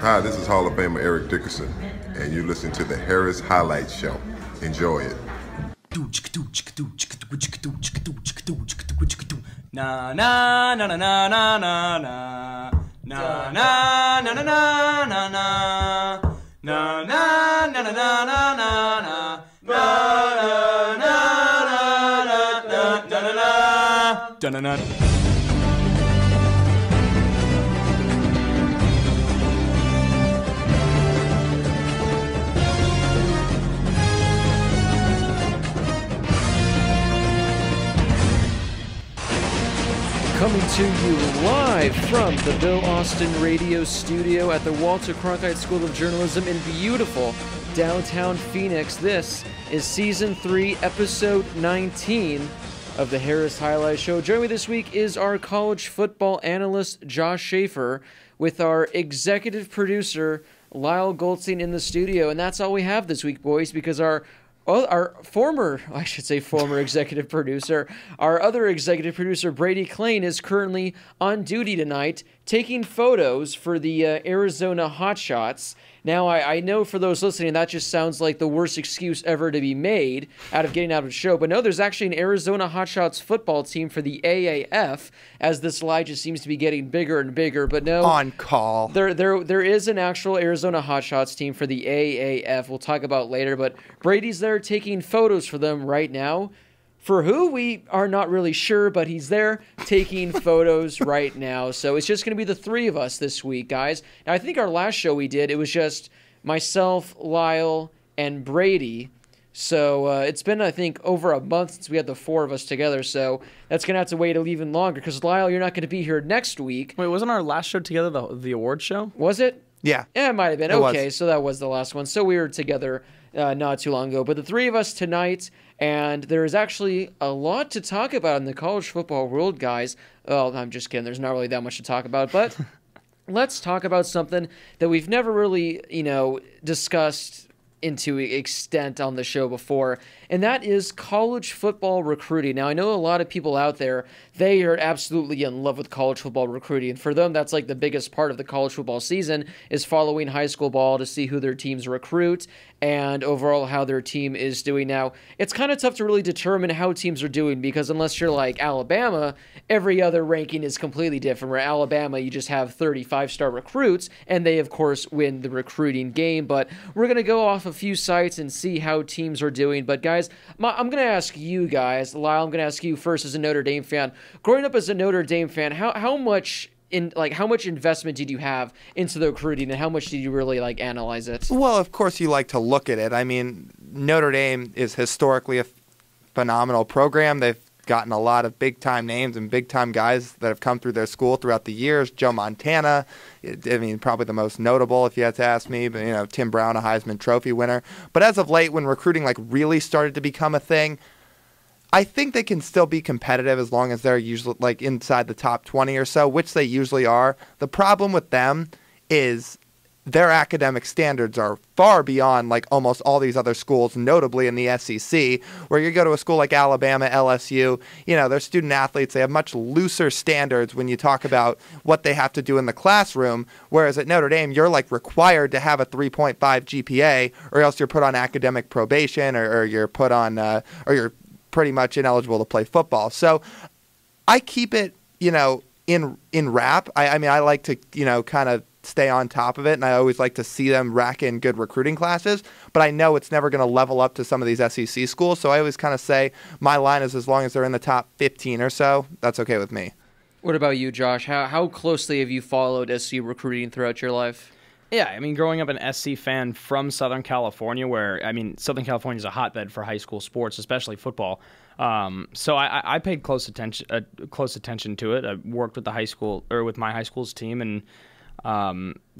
Hi, this is Hall of Famer Eric Dickerson, and you listen to the Harris Highlight Show. Enjoy it. Na na na na na na na na na na na na na na na na na na na na na na. Coming to you live from the Bill Austin radio studio at the Walter Cronkite School of Journalism in beautiful downtown Phoenix. This is Season 3, Episode 19 of the Harris Highlight Show. Joining me this week is our college football analyst, Josh Schaefer, with our executive producer, Lyle Goldstein, in the studio. And that's all we have this week, boys, because our former executive producer, our other executive producer, Brady Klain, is currently on duty tonight taking photos for the Arizona Hotshots. Now, I know for those listening, that just sounds like the worst excuse ever to be made out of getting out of the show. But no, there's actually an Arizona Hotshots football team for the AAF, as this lie just seems to be getting bigger and bigger. But no, on call. There is an actual Arizona Hotshots team for the AAF. We'll talk about later. But Brady's there taking photos for them right now. For who, we are not really sure, but he's there taking photos right now. So it's just going to be the three of us this week, guys. Now, I think our last show we did, it was just myself, Lyle, and Brady. So it's been, I think, over a month since we had the four of us together. So that's going to have to wait even longer because, Lyle, you're not going to be here next week. Wait, wasn't our last show together the award show? Was it? Yeah. Yeah, it might have been. Okay, so that was the last one. So we were together not too long ago. But the three of us tonight, and there is actually a lot to talk about in the college football world, guys. Well, I'm just kidding. There's not really that much to talk about. But let's talk about something that we've never really, discussed into extent on the show before, and that is college football recruiting. Now, I know a lot of people out there, they are absolutely in love with college football recruiting. For them, that's like the biggest part of the college football season is following high school ball to see who their teams recruit and overall how their team is doing. Now, it's kind of tough to really determine how teams are doing because unless you're like Alabama, every other ranking is completely different. Where Alabama, you just have 35-star recruits, and they, of course, win the recruiting game. But we're going to go off a few sites and see how teams are doing. But, guys, I'm going to ask you guys, Lyle, I'm going to ask you first as a Notre Dame fan. Growing up as a Notre Dame fan, how much investment did you have into the recruiting, and how much did you really analyze it? Well, of course you like to look at it. I mean, Notre Dame is historically a phenomenal program. They've gotten a lot of big-time names and big-time guys that have come through their school throughout the years. Joe Montana, I mean, probably the most notable if you had to ask me, but, Tim Brown, a Heisman Trophy winner. But as of late, when recruiting, really started to become a thing, I think they can still be competitive as long as they're usually inside the top 20 or so, which they usually are. The problem with them is their academic standards are far beyond almost all these other schools, notably in the SEC, where you go to a school like Alabama, LSU, they're student athletes. They have much looser standards when you talk about what they have to do in the classroom, whereas at Notre Dame, you're required to have a 3.5 GPA or else you're put on academic probation or you're put on or you're pretty much ineligible to play football. So I keep it, in wrap. I mean, I like to, kind of stay on top of it, and I always like to see them rack in good recruiting classes, but I know it's never going to level up to some of these SEC schools, so I always kind of say my line is as long as they're in the top 15 or so, that's okay with me. What about you, Josh? How closely have you followed SC recruiting throughout your life? Yeah, I mean, growing up an SC fan from Southern California, where, I mean, Southern California is a hotbed for high school sports, especially football. So I paid close attention to it. I worked with the high school, or with my high school's team, and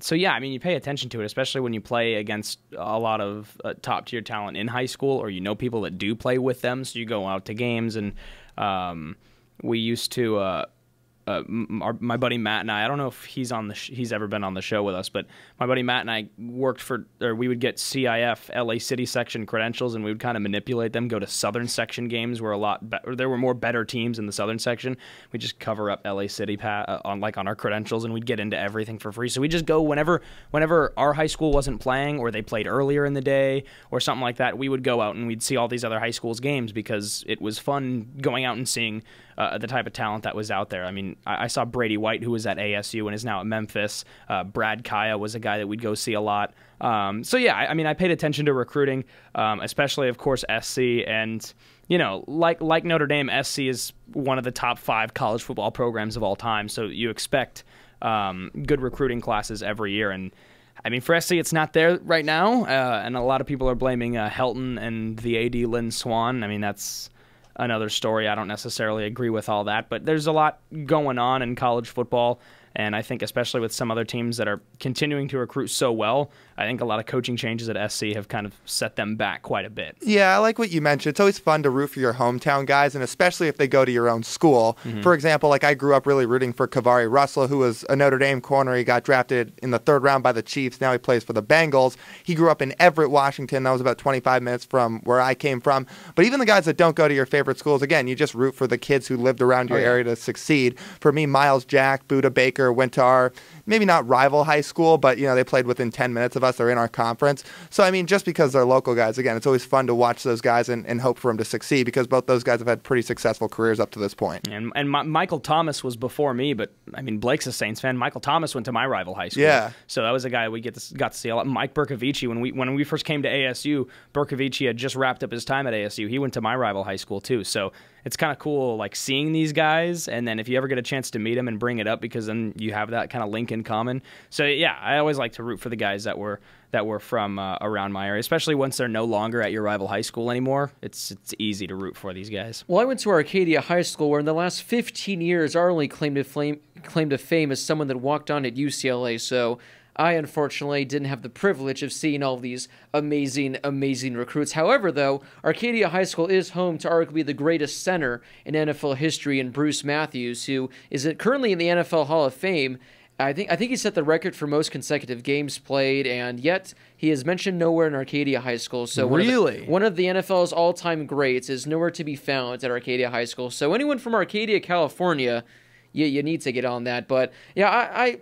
so yeah, I mean, you pay attention to it, especially when you play against a lot of top-tier talent in high school, or people that do play with them. So you go out to games, and we used to my buddy Matt and I don't know if he's on the he's ever been on the show with us, but my buddy Matt and I worked for, or we would get CIF LA City section credentials, and we would kind of manipulate them, go to Southern section games where there were more better teams in the Southern section. We just cover up LA City on our credentials, and we'd get into everything for free. So we just go whenever our high school wasn't playing, or they played earlier in the day or something like that, we would go out and we'd see all these other high schools games, because it was fun going out and seeing the type of talent that was out there. I mean, I saw Brady White, who was at ASU and is now at Memphis. Brad Kaya was a guy that we'd go see a lot. So yeah, I mean, I paid attention to recruiting, especially of course SC, and you know, like Notre Dame, SC is one of the top 5 college football programs of all time. So you expect good recruiting classes every year, and I mean, for SC, it's not there right now, and a lot of people are blaming Helton and the AD Lynn Swan. I mean, that's another story. I don't necessarily agree with all that, but there's a lot going on in college football, and I think especially with some other teams that are continuing to recruit so well, I think a lot of coaching changes at SC have kind of set them back quite a bit. Yeah, I like what you mentioned. It's always fun to root for your hometown guys, and especially if they go to your own school. Mm-hmm. For example, like I grew up really rooting for Khavari Russell, who was a Notre Dame corner. He got drafted in the 3rd round by the Chiefs. Now he plays for the Bengals. He grew up in Everett, Washington. That was about 25 minutes from where I came from. But even the guys that don't go to your favorite schools, again, you just root for the kids who lived around your area to succeed. For me, Miles Jack, Budda Baker went to our maybe not rival high school, but you know, they played within 10 minutes of us. They're in our conference. So, I mean, just because they're local guys, again, it's always fun to watch those guys and hope for them to succeed, because both those guys have had pretty successful careers up to this point. And Michael Thomas was before me, but, I mean, Blake's a Saints fan. Michael Thomas went to my rival high school. Yeah. So that was a guy we got to see a lot. Mike Bercovici, when we first came to ASU, Bercovici had just wrapped up his time at ASU. He went to my rival high school, too. So it's kind of cool, like, seeing these guys, and then if you ever get a chance to meet them and bring it up, because then you have that kind of link in common. So, yeah, I always like to root for the guys that were from around my area, especially once they're no longer at your rival high school anymore. It's easy to root for these guys. Well, I went to Arcadia High School, where in the last 15 years, our only claim to fame is someone that walked on at UCLA. So I, unfortunately, didn't have the privilege of seeing all of these amazing, amazing recruits. However, though, Arcadia High School is home to arguably the greatest center in NFL history in Bruce Matthews, who is currently in the NFL Hall of Fame. I think he set the record for most consecutive games played, and yet he is mentioned nowhere in Arcadia High School. So one of the NFL's all-time greats is nowhere to be found at Arcadia High School. So anyone from Arcadia, California, you need to get on that. But yeah,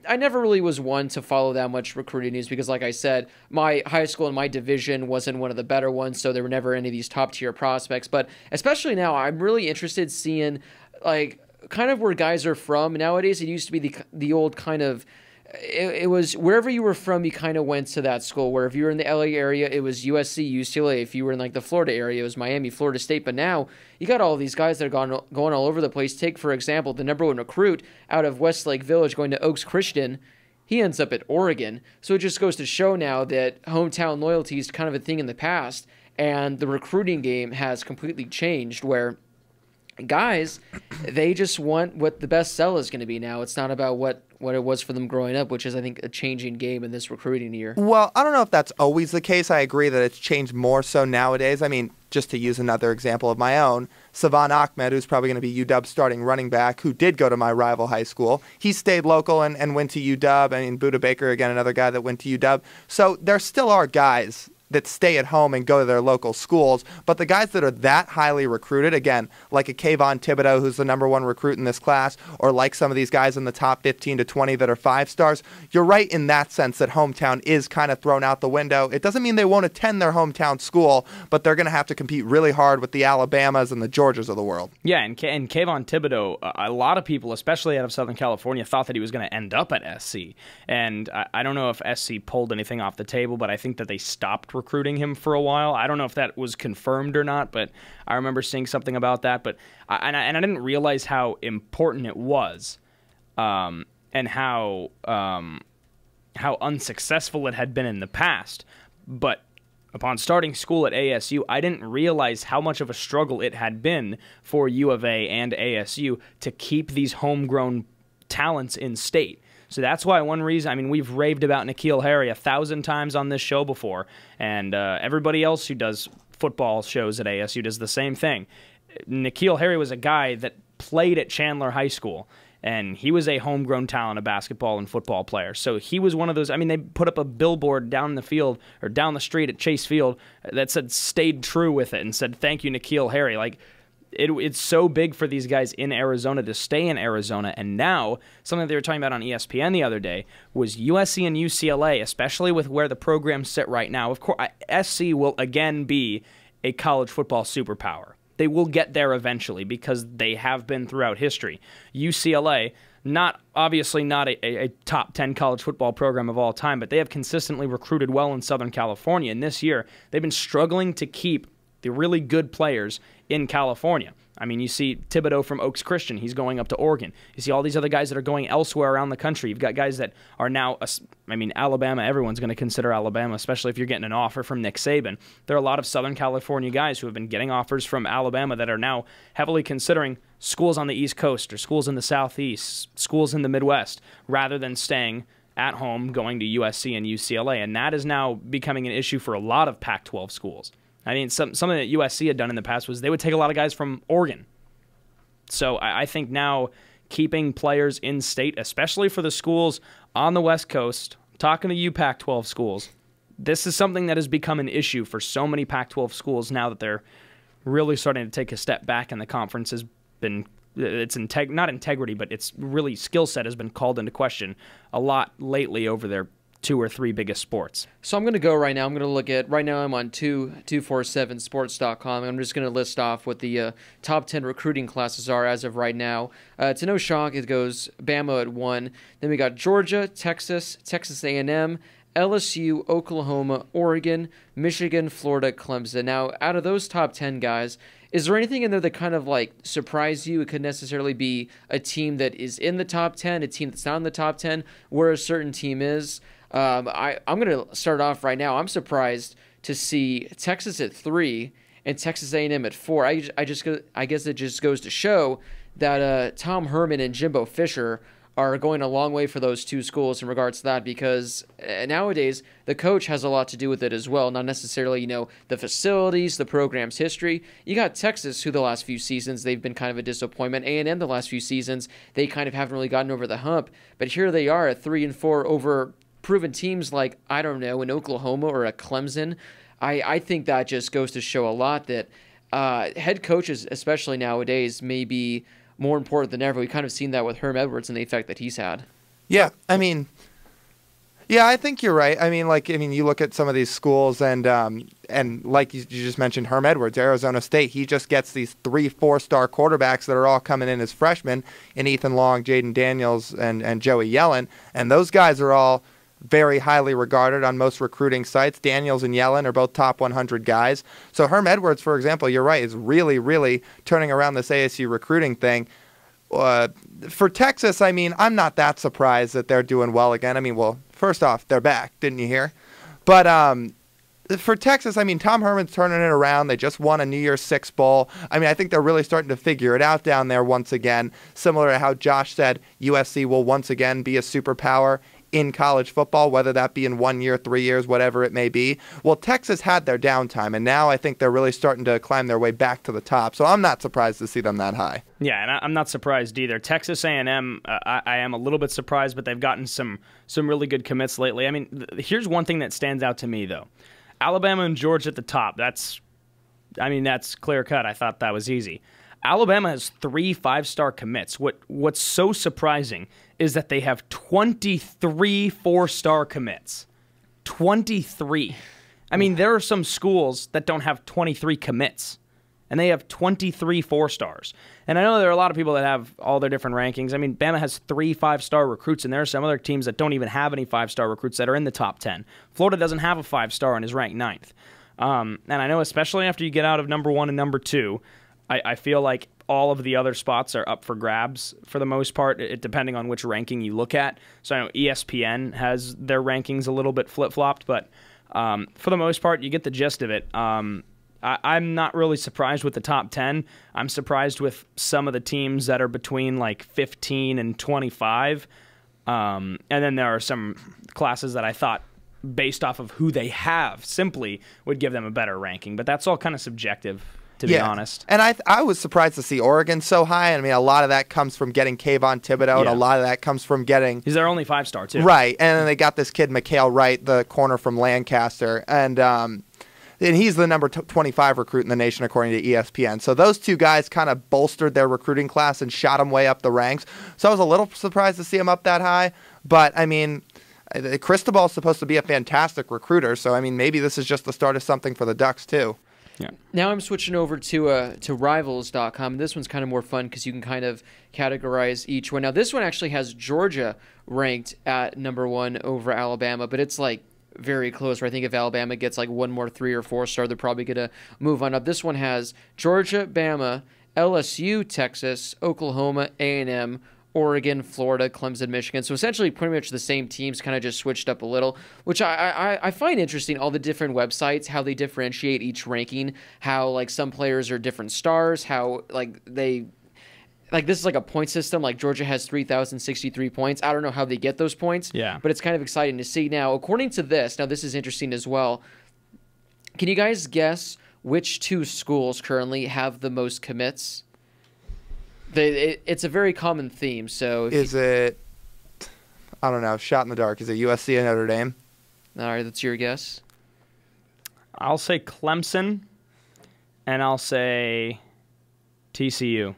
I never really was one to follow that much recruiting news, because like I said, my high school and my division wasn't one of the better ones, so there were never any of these top-tier prospects. But especially now, I'm really interested seeing, like, kind of where guys are from nowadays. It used to be the old kind of, it was wherever you were from, you kind of went to that school. Where if you were in the LA area, it was USC, UCLA. If you were in like the Florida area, it was Miami, Florida State. But now you got all these guys that are going all over the place. Take for example the #1 recruit out of Westlake Village going to Oaks Christian. He ends up at Oregon. So it just goes to show now that hometown loyalty is kind of a thing in the past, and the recruiting game has completely changed, where guys, they just want what the best sell is going to be now. It's not about what it was for them growing up, which is, I think, a changing game in this recruiting year. Well, I don't know if that's always the case. I agree that it's changed more so nowadays. I mean, just to use another example of my own, Savon Ahmed, who's probably going to be UW starting running back, who did go to my rival high school, he stayed local and went to UW. I mean, Budda Baker, again, another guy that went to UW. So there still are guys that stay at home and go to their local schools. But the guys that are that highly recruited, again, like a Kayvon Thibodeaux, who's the #1 recruit in this class, or like some of these guys in the top 15 to 20 that are 5 stars, you're right in that sense that hometown is kind of thrown out the window. It doesn't mean they won't attend their hometown school, but they're going to have to compete really hard with the Alabamas and the Georgias of the world. Yeah, and Kayvon Thibodeaux, a lot of people, especially out of Southern California, thought that he was going to end up at SC. And I don't know if SC pulled anything off the table, but I think that they stopped recruiting him for a while. I don't know if that was confirmed or not, but I remember seeing something about that. But I didn't realize how important it was, and how unsuccessful it had been in the past. But upon starting school at ASU, I didn't realize how much of a struggle it had been for U of A and ASU to keep these homegrown talents in state. So that's why one reason, I mean, we've raved about N'Keal Harry 1,000 times on this show before, and everybody else who does football shows at ASU does the same thing. N'Keal Harry was a guy that played at Chandler High School, And he was a homegrown talent, a basketball and football player. So he was one of those. I mean, they put up a billboard down the field or down the street at Chase Field that said "Stayed True" with it and said, "Thank you, N'Keal Harry." Like, it's so big for these guys in Arizona to stay in Arizona. And now something they were talking about on ESPN the other day was USC and UCLA, especially with where the programs sit right now. Of course, SC will again be a college football superpower. They will get there eventually because they have been throughout history. UCLA, obviously not a top 10 college football program of all time, but they have consistently recruited well in Southern California. And this year, they've been struggling to keep the really good players in California. I mean, you see Thibodeaux from Oaks Christian. He's going up to Oregon. You see all these other guys that are going elsewhere around the country. You've got guys that are now, I mean, Alabama. Everyone's going to consider Alabama, especially if you're getting an offer from Nick Saban. There are a lot of Southern California guys who have been getting offers from Alabama that are now heavily considering schools on the East Coast or schools in the Southeast, schools in the Midwest, rather than staying at home, going to USC and UCLA. And that is now becoming an issue for a lot of Pac-12 schools. I mean, something that USC had done in the past was they would take a lot of guys from Oregon. So I think now keeping players in state, especially for the schools on the West Coast, talking to you Pac-12 schools, this is something that has become an issue for so many Pac-12 schools now that they're really starting to take a step back, and the conference has been, its really skill set has been called into question a lot lately over there. Two or three biggest sports. So I'm going to go right now. I'm going to look at, right now I'm on 247sports.com. I'm just going to list off what the top 10 recruiting classes are as of right now. To no shock, it goes Bama at 1. Then we got Georgia, Texas, Texas A&M, LSU, Oklahoma, Oregon, Michigan, Florida, Clemson. Now, out of those top 10 guys, is there anything in there that kind of like surprised you? It could necessarily be a team that is in the top 10, a team that's not in the top 10, where a certain team is. I'm going to start off right now. I'm surprised to see Texas at 3 and Texas A&M at 4. I guess it just goes to show that Tom Herman and Jimbo Fisher are going a long way for those two schools in regards to that, because nowadays the coach has a lot to do with it as well, not necessarily, you know, the facilities, the program's history. You got Texas, who the last few seasons they've been kind of a disappointment. A&M the last few seasons they kind of haven't really gotten over the hump, but here they are at 3 and 4 over proven teams like, I don't know, in Oklahoma or a Clemson. I think that just goes to show a lot that head coaches, especially nowadays, may be more important than ever. We've kind of seen that with Herm Edwards and the effect that he's had. Yeah, I mean, yeah, I think you're right. I mean, like, I mean, you look at some of these schools and like you just mentioned, Herm Edwards, Arizona State, he just gets these 3 4-star quarterbacks that are all coming in as freshmen, and Ethan Long, Jaden Daniels, and Joey Yellen, and those guys are all very highly regarded on most recruiting sites. Daniels and Yellen are both top 100 guys. So Herm Edwards, for example, you're right, is really, really turning around this ASU recruiting thing. For Texas, I mean, I'm not that surprised that they're doing well again. I mean, well, first off, they're back, didn't you hear? But for Texas, I mean, Tom Herman's turning it around. They just won a New Year's Six Bowl. I mean, I think they're really starting to figure it out down there once again, similar to how Josh said USC will once again be a superpower in college football, whether that be in 1 year, 3 years, whatever it may be. Well, Texas had their downtime, and now I think they're really starting to climb their way back to the top. So I'm not surprised to see them that high. Yeah, and I'm not surprised either. Texas A&M, I am a little bit surprised, but they've gotten some really good commits lately. I mean, here's one thing that stands out to me, though. Alabama and Georgia at the top. That's clear cut. I thought that was easy. Alabama has 3 5-star commits. What's so surprising is that they have 23 4-star commits. 23. I mean, there are some schools that don't have 23 commits, and they have 23 4-stars. And I know there are a lot of people that have all their different rankings. I mean, Bama has 3 5-star recruits, and there are some other teams that don't even have any 5-star recruits that are in the top 10. Florida doesn't have a 5-star and is ranked 9th. And I know, especially after you get out of number 1 and number 2, I feel like all of the other spots are up for grabs for the most part, depending on which ranking you look at. So I know ESPN has their rankings a little bit flip-flopped, but for the most part, you get the gist of it. I'm not really surprised with the top 10. I'm surprised with some of the teams that are between like 15 and 25. And then there are some classes that I thought, based off of who they have, simply would give them a better ranking. But that's all kind of subjective. to be honest. And I was surprised to see Oregon so high. I mean, a lot of that comes from getting Kayvon Thibodeaux, and a lot of that comes from getting... He's their only five-star, too. Right, and then they got this kid, N'Keal Harry, the corner from Lancaster, and he's the number 25 recruit in the nation, according to ESPN. So those two guys kind of bolstered their recruiting class and shot them way up the ranks. So I was a little surprised to see him up that high, but, I mean... Cristobal's supposed to be a fantastic recruiter, so I mean, maybe this is just the start of something for the Ducks too. Yeah. Now I'm switching over to Rivals.com. This one's kind of more fun because you can kind of categorize each one. Now this one actually has Georgia ranked at #1 over Alabama, but it's like very close. Where I think if Alabama gets like one more 3- or 4-star, they're probably gonna move on up. This one has Georgia, Bama, LSU, Texas, Oklahoma, A&M. Oregon, Florida, Clemson, Michigan. So essentially pretty much the same teams, kind of just switched up a little, which I find interesting, all the different websites, how they differentiate each ranking, how like some players are different stars, how like they... Like, this is like a point system. Like, Georgia has 3,063 points. I don't know how they get those points, but it's kind of exciting to see. Now, according to this, now this is interesting as well. Can you guys guess which two schools currently have the most commits? It's a very common theme. So is it? I don't know. Shot in the dark. Is it USC and Notre Dame? All right, that's your guess. I'll say Clemson, and I'll say TCU.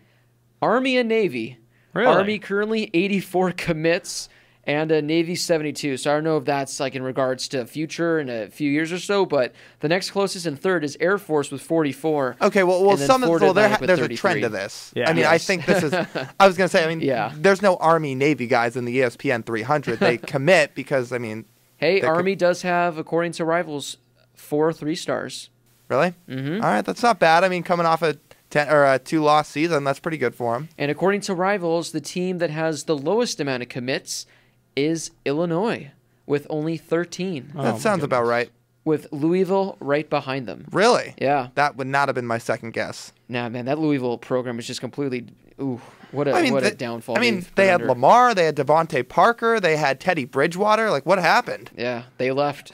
Army and Navy. Really? Army currently 84 commits, and Navy 72. So I don't know if that's like in regards to future in a few years or so, but the next closest in third is Air Force with 44. Okay, well there's a trend to this. Yeah. I mean, I think this is – I was going to say, I mean, there's no Army-Navy guys in the ESPN 300. They commit because, I mean – Hey, Army does have, according to Rivals, 4 3-stars. Really? Mm-hmm. All right, that's not bad. I mean, coming off a 2-loss season, that's pretty good for them. And according to Rivals, the team that has the lowest amount of commits – is Illinois with only 13. Oh, that sounds about right. With Louisville right behind them. Really? Yeah. That would not have been my second guess. Nah, man, that Louisville program is just completely, ooh, what a downfall. I mean, they had Lamar, they had Devontae Parker, they had Teddy Bridgewater. Like, what happened? Yeah, they left.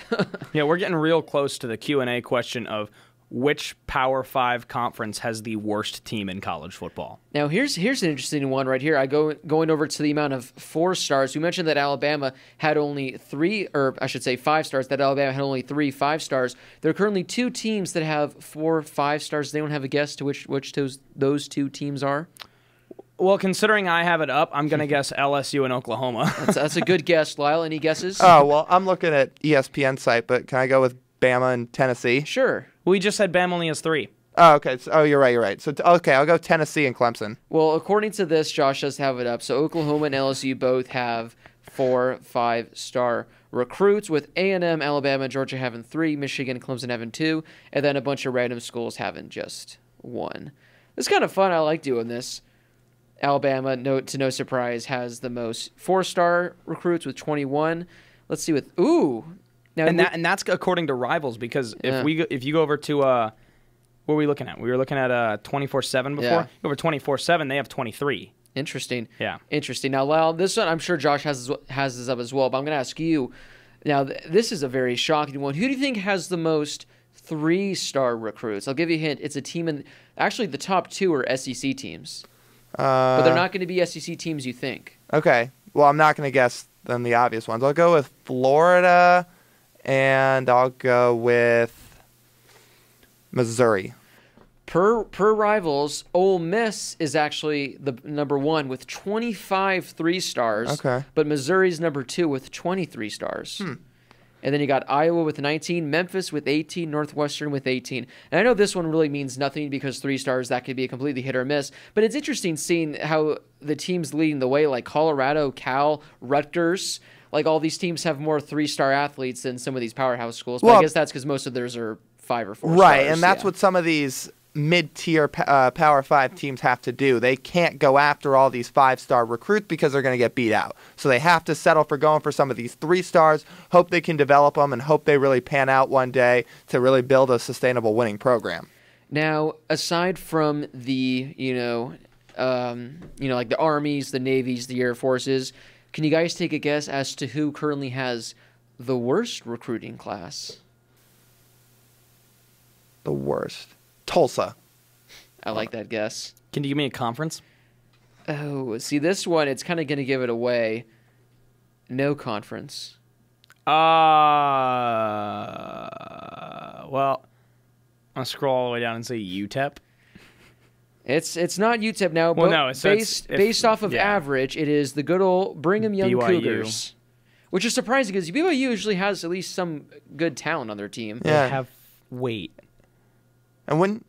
Yeah, we're getting real close to the Q&A question of which Power 5 conference has the worst team in college football? Now, here's an interesting one right here. Going over to the amount of 4 stars. We mentioned that Alabama had only 5 stars, that Alabama had only 3 5-stars. There are currently 2 teams that have 4 5-stars. They don't have a guess to which those 2 teams are? Well, considering I have it up, I'm going to guess LSU and Oklahoma. that's a good guess, Lyle. Any guesses? Oh, well, I'm looking at ESPN site, but can I go with Bama and Tennessee? Sure. We just said Bama only has 3. Oh, okay. So, you're right. So, okay, I'll go Tennessee and Clemson. Well, according to this, Josh does have it up. So, Oklahoma and LSU both have 4 5-star recruits, with A&M, Alabama, and Georgia having 3, Michigan and Clemson having 2, and then a bunch of random schools having just 1. It's kind of fun. I like doing this. Alabama, to no surprise, has the most 4-star recruits with 21. Let's see with... Ooh! Now, and that's according to Rivals, because if you go over to what were we looking at? We were looking at 24/7 before. Yeah. Over 24/7, they have 23. Interesting. Yeah. Interesting. Now, Lyle, this one I'm sure Josh has this up as well, but I'm going to ask you. Now, this is a very shocking one. Who do you think has the most 3-star recruits? I'll give you a hint. It's a team actually the top 2 are SEC teams, but they're not going to be SEC teams you think. Okay. Well, I'm not going to guess then the obvious ones. I'll go with Florida. And I'll go with Missouri. Per Rivals, Ole Miss is actually the #1 with 25 3-stars. Okay. But Missouri's #2 with 23 stars. Hmm. And then you got Iowa with 19, Memphis with 18, Northwestern with 18. And I know this one really means nothing because 3 stars, that could be a completely hit or miss. But it's interesting seeing how the teams leading the way, like Colorado, Cal, Rutgers, like all these teams have more 3-star athletes than some of these powerhouse schools. But well, I guess that's because most of theirs are 5 or 4 stars. Right, and that's what some of these mid-tier Power 5 teams have to do. They can't go after all these 5-star recruits because they're going to get beat out. So they have to settle for going for some of these 3 stars, hope they can develop them, and hope they really pan out one day to really build a sustainable winning program. Now, aside from the, like the Armies, the Navies, the Air Forces, can you guys take a guess as to who currently has the worst recruiting class? The worst. Tulsa. I like that guess. Can you give me a conference? Oh, see, this one, it's kind of going to give it away. No conference. Well, I'll scroll all the way down and say UTEP. It's not UTEP now, but well, no, so based off of average, it is the good old Brigham Young BYU. Cougars. Which is surprising because BYU usually has at least some good talent on their team. Yeah. They have weight. And wouldn't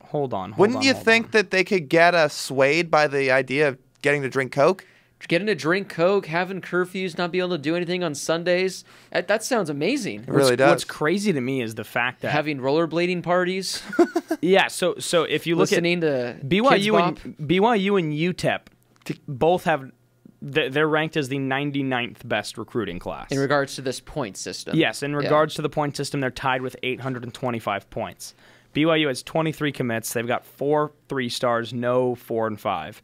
you think that they could get swayed by the idea of getting to drink Coke? Getting to drink Coke, having curfews, not being able to do anything on Sundays. That sounds amazing. It really does. What's crazy to me is the fact that... having rollerblading parties. Yeah, so if you look at BYU and UTEP, both have... they're ranked as the 99th best recruiting class. In regards to this point system. Yes, in regards to the point system, they're tied with 825 points. BYU has 23 commits. They've got 4 3-stars, no 4 and 5.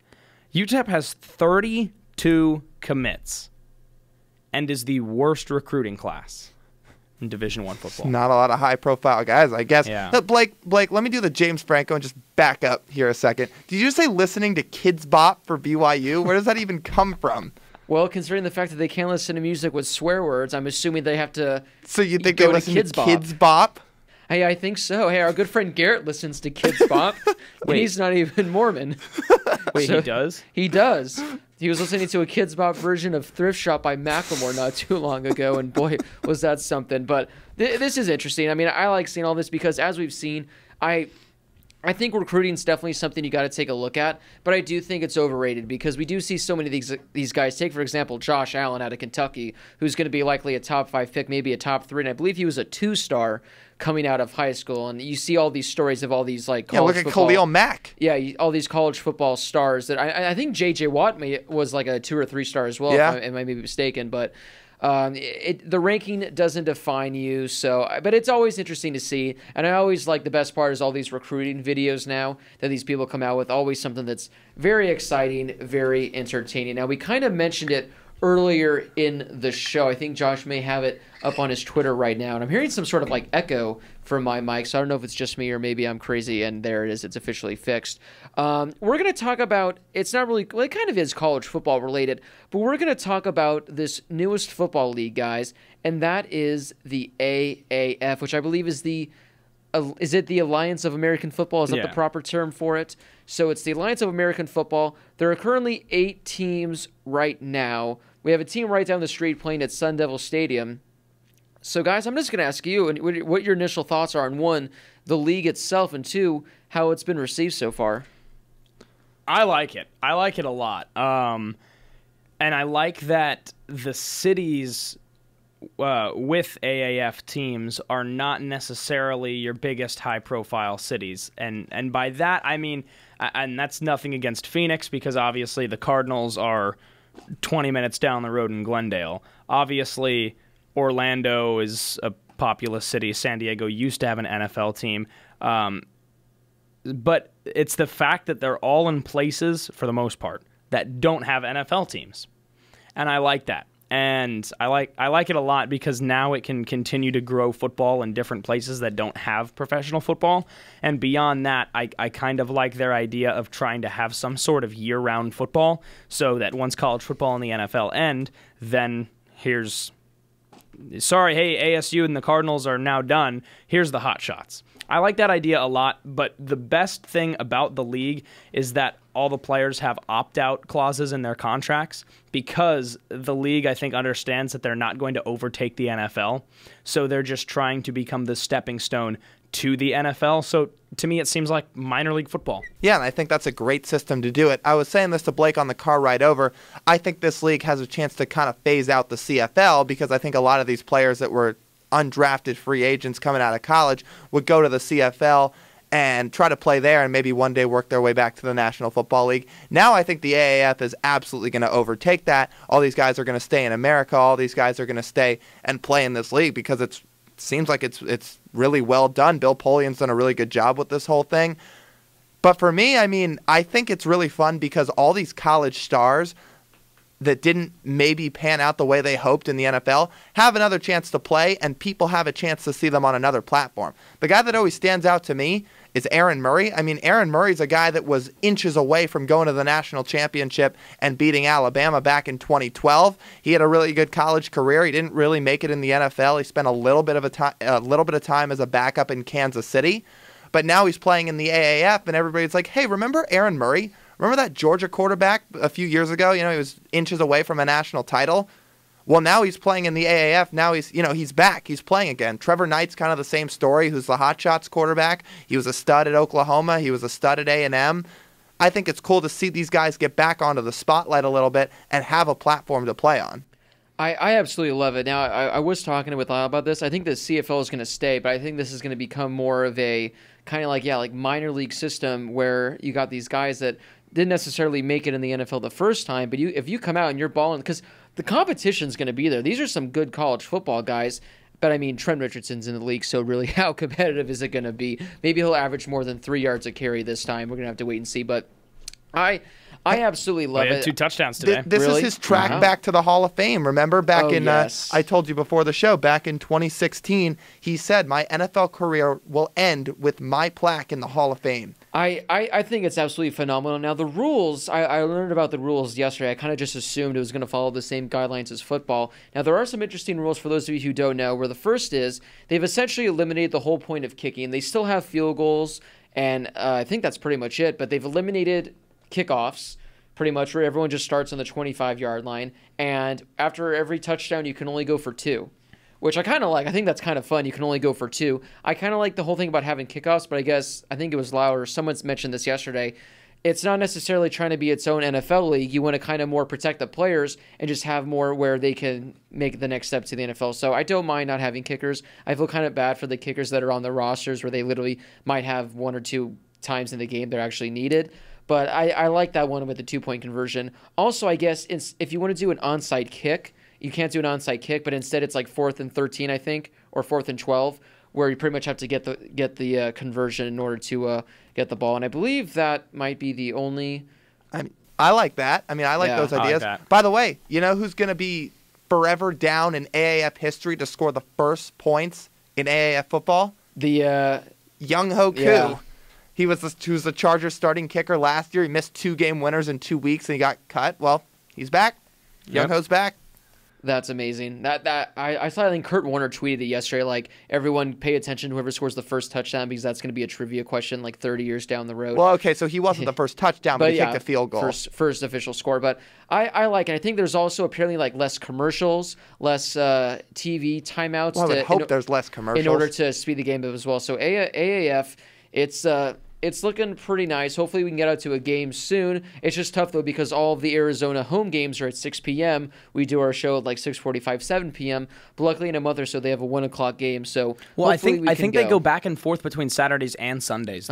UTEP has 32 commits and is the worst recruiting class in Division I football. Not a lot of high-profile guys, I guess. Yeah. But Blake, let me do the James Franco and just back up here a second. Did you just say listening to Kids Bop for BYU? Where does that even come from? Well, considering the fact that they can't listen to music with swear words, I'm assuming they have to. So you think they listen to Kids Bop? Hey, I think so. Hey, our good friend Garrett listens to Kids Bop, and he's not even Mormon. Wait, so he does? He does. He was listening to a Kids Bop version of Thrift Shop by Macklemore not too long ago, and boy, was that something. But this is interesting. I mean, I like seeing all this because, as we've seen, I think recruiting is definitely something you got to take a look at, but I do think it's overrated because we do see so many of these guys. Take, for example, Josh Allen out of Kentucky, who's going to be likely a top 5 pick, maybe a top 3, and I believe he was a 2-star coming out of high school, and you see all these stories of all these like college football. Khalil Mack. Yeah, all these college football stars that I think J.J. Watt was like a 2- or 3-star as well, if I may be mistaken, but... the ranking doesn't define you, but it's always interesting to see, and I always like the best part is all these recruiting videos now that these people come out with, always something that's very exciting, very entertaining. Now, we kind of mentioned it earlier in the show. I think Josh may have it up on his Twitter right now, and I'm hearing some sort of like echo from my mic, so I don't know if it's just me or maybe I'm crazy, and there it is. It's officially fixed. We're going to talk about, it's not really, well, it kind of is college football related, but we're going to talk about this newest football league, guys, and that is the AAF, which I believe is the, is it the Alliance of American Football? Is that the proper term for it? So it's the Alliance of American Football. There are currently 8 teams right now. We have a team right down the street playing at Sun Devil Stadium. So, guys, I'm just going to ask you what your initial thoughts are on, 1, the league itself, and 2, how it's been received so far. I like it. I like it a lot. And I like that the cities with AAF teams are not necessarily your biggest high-profile cities. And by that, I mean, and that's nothing against Phoenix because, obviously, the Cardinals are 20 minutes down the road in Glendale. Obviously... Orlando is a populous city. San Diego used to have an NFL team. But it's the fact that they're all in places, for the most part, that don't have NFL teams. And I like that. And I like it a lot because now it can continue to grow football in different places that don't have professional football. And beyond that, I kind of like their idea of trying to have some sort of year-round football so that once college football and the NFL end, then here's... sorry, hey, ASU and the Cardinals are now done. Here's the Hot Shots. I like that idea a lot, but the best thing about the league is that all the players have opt-out clauses in their contracts because the league, I think, understands that they're not going to overtake the NFL, so they're just trying to become the stepping stone to the NFL. So to me, it seems like minor league football. Yeah, and I think that's a great system to do it. I was saying this to Blake on the car ride over. I think this league has a chance to kind of phase out the CFL because I think a lot of these players that were undrafted free agents coming out of college would go to the CFL and try to play there and maybe one day work their way back to the National Football League. Now I think the AAF is absolutely going to overtake that. All these guys are going to stay in America. All these guys are going to stay and play in this league because it's seems like it's really well done. Bill Polian's done a really good job with this whole thing. But for me, I mean, I think it's really fun because all these college stars, that didn't maybe pan out the way they hoped in the NFL have another chance to play, and people have a chance to see them on another platform. The guy that always stands out to me is Aaron Murray. I mean, Aaron Murray's a guy that was inches away from going to the national championship and beating Alabama back in 2012. He had a really good college career. He didn't really make it in the NFL. He spent a little bit of time as a backup in Kansas City. But now he's playing in the AAF, and everybody's like, hey, remember Aaron Murray? Remember that Georgia quarterback a few years ago? You know, he was inches away from a national title. Well, now he's playing in the AAF. Now he's, you know, he's back. He's playing again. Trevor Knight's kind of the same story, who's the Hotshots quarterback. He was a stud at Oklahoma. He was a stud at A&M. I think it's cool to see these guys get back onto the spotlight a little bit and have a platform to play on. I absolutely love it. Now, I was talking with Lyle about this. I think the CFL is going to stay, but I think this is going to become more of a kind of like, yeah, like minor league system where you got these guys that didn't necessarily make it in the NFL the first time, but if you come out and you're balling, because the competition's going to be there. These are some good college football guys, but I mean, Trent Richardson's in the league, so really how competitive is it going to be? Maybe he'll average more than 3 yards a carry this time. We're going to have to wait and see, but I absolutely love it. 2 touchdowns today. This is his track back to the Hall of Fame. Remember back I told you before the show, back in 2016, he said, my NFL career will end with my plaque in the Hall of Fame. I think it's absolutely phenomenal. Now, the rules, I learned about the rules yesterday. I kind of just assumed it was going to follow the same guidelines as football. Now, there are some interesting rules for those of you who don't know, where the first is they've essentially eliminated the whole point of kicking. They still have field goals, and I think that's pretty much it, but they've eliminated kickoffs, pretty much, where everyone just starts on the 25-yard line, and after every touchdown, you can only go for 2, which I kind of like. I think that's kind of fun. You can only go for 2. I kind of like the whole thing about having kickoffs, but I guess, I think it was Lyle or someone's mentioned this yesterday, it's not necessarily trying to be its own NFL league. You want to kind of more protect the players and just have more where they can make the next step to the NFL. So I don't mind not having kickers. I feel kind of bad for the kickers that are on the rosters where they literally might have 1 or 2 times in the game they're actually needed. But I like that one with the 2-point conversion. Also, I guess if you want to do an onside kick, you can't do an onside kick, but instead it's like 4th and 13, I think, or 4th and 12, where you pretty much have to get the conversion in order to get the ball. And I believe that might be the only. I like that. I mean, I like those ideas. Like, by the way, you know who's going to be forever down in AAF history to score the first points in AAF football? The Young-ho Koo. Yeah. He was the Chargers starting kicker last year. He missed 2 game winners in 2 weeks, and he got cut. Well, he's back. Yep. Young Ho's back. That's amazing. I saw, I think Kurt Warner tweeted it yesterday, like, everyone pay attention to whoever scores the first touchdown, because that's going to be a trivia question like 30 years down the road. Well, okay, so he wasn't the first touchdown, but he kicked a field goal. First official score. But I like it. I think there's also apparently like less commercials, less TV timeouts. Well, I hope there's less commercials. In order to speed the game up as well. So AAF... It's looking pretty nice. Hopefully we can get out to a game soon. It's just tough, though, because all of the Arizona home games are at 6 p.m. We do our show at like 6:45, 7 p.m. But luckily in a month or so, they have a 1 o'clock game. So well, I think they go back and forth between Saturdays and Sundays.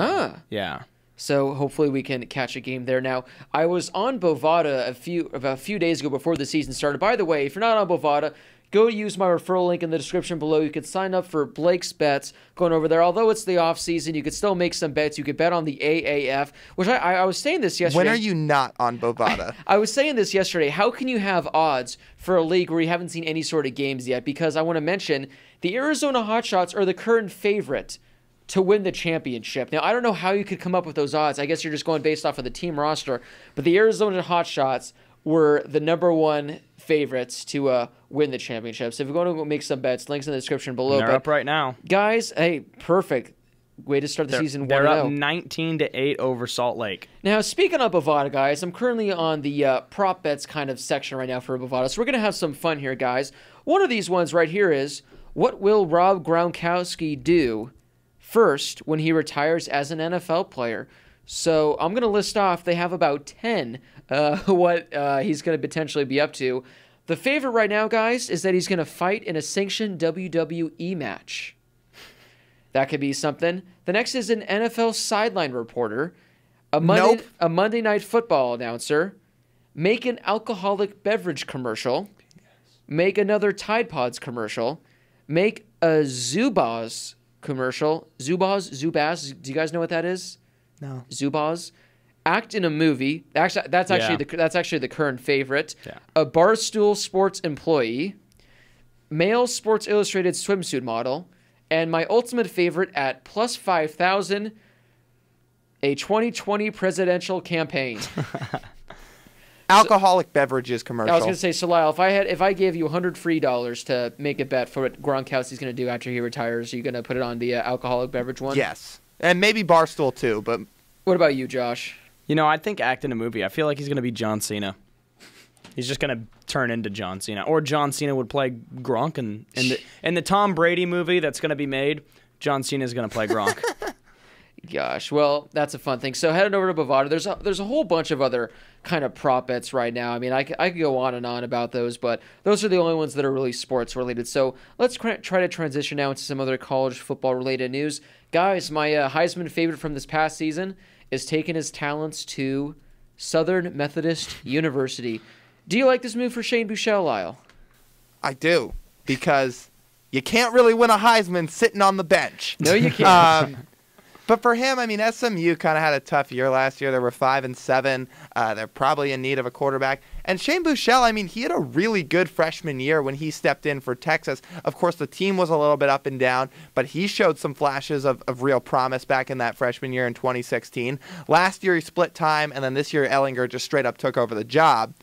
Yeah. So hopefully we can catch a game there. Now, I was on Bovada a few days ago before the season started. By the way, if you're not on Bovada, go use my referral link in the description below. You can sign up for Blake's Bets going over there. Although it's the off season, you could still make some bets. You could bet on the AAF, which I was saying this yesterday. When are you not on Bovada? I was saying this yesterday. How can you have odds for a league where you haven't seen any sort of games yet? Because I want to mention the Arizona Hotshots are the current favorite to win the championship. Now, I don't know how you could come up with those odds. I guess you're just going based off of the team roster. But the Arizona Hotshots were the #1 favorites to win the championship. So if you're going to go make some bets, links in the description below. They're up right now. Guys, hey, perfect way to start the season. They're up 19-8 over Salt Lake. Now, speaking of Bovada, guys, I'm currently on the prop bets kind of section right now for Bovada. So we're going to have some fun here, guys. One of these ones right here is, what will Rob Gronkowski do first when he retires as an NFL player? So I'm going to list off, they have about 10 what he's going to potentially be up to. The favorite right now, guys, is that he's going to fight in a sanctioned WWE match. That could be something. The next is an NFL sideline reporter, a Monday Night Football announcer, make an alcoholic beverage commercial, make another Tide Pods commercial, make a Zubaz commercial. Zubaz? Do you guys know what that is? No. Zubaz. Act in a Movie. Actually, that's actually the current favorite. Yeah. A Barstool Sports employee, male Sports Illustrated swimsuit model, and my ultimate favorite at plus 5,000, a 2020 presidential campaign. Alcoholic beverages commercial. I was going to say, so Lyle, if I gave you $100 free dollars to make a bet for what Gronkowski's going to do after he retires, are you going to put it on the alcoholic beverage one? Yes, and maybe Barstool too. But what about you, Josh? You know, I think Act in a Movie. I feel like he's going to be John Cena. He's just going to turn into John Cena, or John Cena would play Gronk, and in the Tom Brady movie that's going to be made, John Cena is going to play Gronk. Gosh, well, that's a fun thing. So heading over to Bovada, there's a whole bunch of other kind of prop bets right now. I mean, I could go on and on about those, but those are the only ones that are really sports related. So let's try to transition now into some other college football related news. Guys, my Heisman favorite from this past season is taking his talents to Southern Methodist University. Do you like this move for Shane Buechele, Lyle? I do, because you can't really win a Heisman sitting on the bench. No, you can't. But for him, I mean, SMU kind of had a tough year last year. They were 5-7. They're probably in need of a quarterback. And Shane Buechele, I mean, he had a really good freshman year when he stepped in for Texas. Of course, the team was a little bit up and down, but he showed some flashes of real promise back in that freshman year in 2016. Last year, he split time, and then this year, Ellinger just straight up took over the job.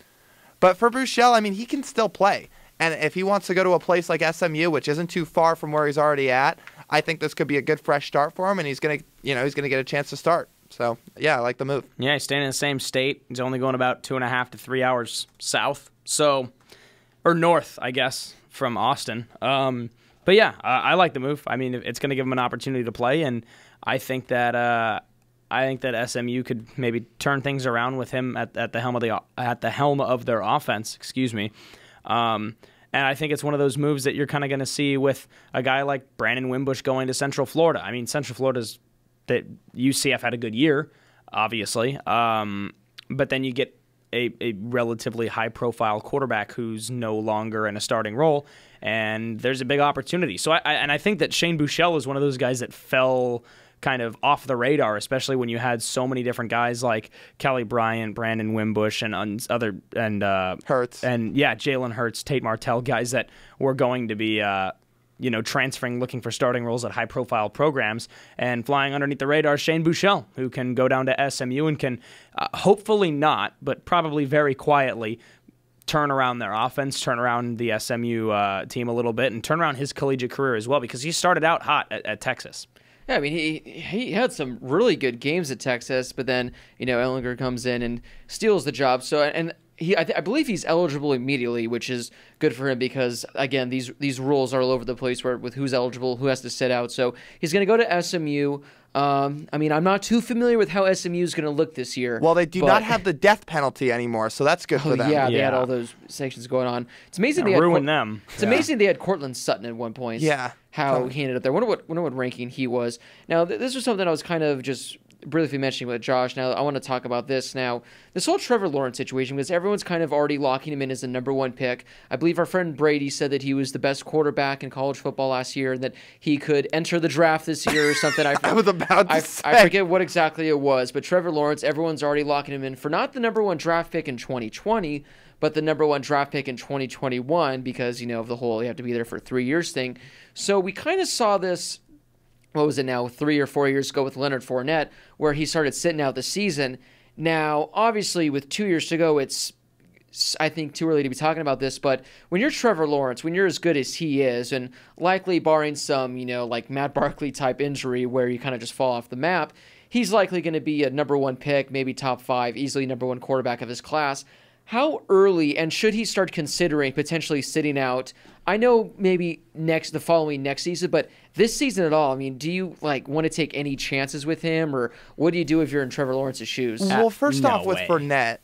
But for Buechele, I mean, he can still play. And if he wants to go to a place like SMU, which isn't too far from where he's already at, I think this could be a good fresh start for him, and he's gonna, you know, he's gonna get a chance to start. So yeah, I like the move. Yeah, he's staying in the same state. He's only going about 2.5 to 3 hours south, so or north, I guess, from Austin. But yeah, I like the move. I mean, it's gonna give him an opportunity to play, and I think that SMU could maybe turn things around with him at the helm of their offense. Excuse me. And I think it's one of those moves that you're kind of going to see with a guy like Brandon Wimbush going to Central Florida. I mean, Central Florida's that UCF had a good year, obviously, but then you get a relatively high-profile quarterback who's no longer in a starting role, and there's a big opportunity. So, I think that Shane Buechele is one of those guys that fell kind of off the radar, especially when you had so many different guys like Kelly Bryant, Brandon Wimbush, and Jalen Hurts, Tate Martell, guys that were going to be transferring, looking for starting roles at high-profile programs, and flying underneath the radar, Shane Buechele, who can go down to SMU and can hopefully not, but probably very quietly, turn around their offense, turn around the SMU team a little bit, and turn around his collegiate career as well, because he started out hot at Texas. Yeah, I mean, he had some really good games at Texas, but then, you know, Ellinger comes in and steals the job. So, and I believe he's eligible immediately, which is good for him because, again, these rules are all over the place with who's eligible, who has to sit out. So he's going to go to SMU. I mean, I'm not too familiar with how SMU is going to look this year. Well, they do not have the death penalty anymore, so that's good for them. Yeah, they had all those sanctions going on. It's amazing they ruined them. It's amazing they had Cortland Sutton at one point. Yeah, how he ended up there. Wonder what ranking he was. Now, this was something I was kind of just briefly mentioning with Josh. Now, I want to talk about this. Now, this whole Trevor Lawrence situation, because everyone's kind of already locking him in as the #1 pick. I believe our friend Brady said that he was the best quarterback in college football last year and that he could enter the draft this year or something. I forget what exactly it was, but Trevor Lawrence, everyone's already locking him in for not the #1 draft pick in 2020, but the #1 draft pick in 2021 because, you know, of the whole you have to be there for 3 years thing. So we kind of saw this, what was it now, 3 or 4 years ago with Leonard Fournette, where he started sitting out the season. Now, obviously, with 2 years to go, it's, I think, too early to be talking about this, but when you're Trevor Lawrence, when you're as good as he is, and likely barring some, you know, like Matt Barkley-type injury where you kind of just fall off the map, he's likely going to be a #1 pick, maybe top 5, easily #1 quarterback of his class. How early, and should he start considering potentially sitting out? I know maybe the following season, but this season at all, I mean, do you like want to take any chances with him, or what do you do if you're in Trevor Lawrence's shoes? Well, first off with Fournette,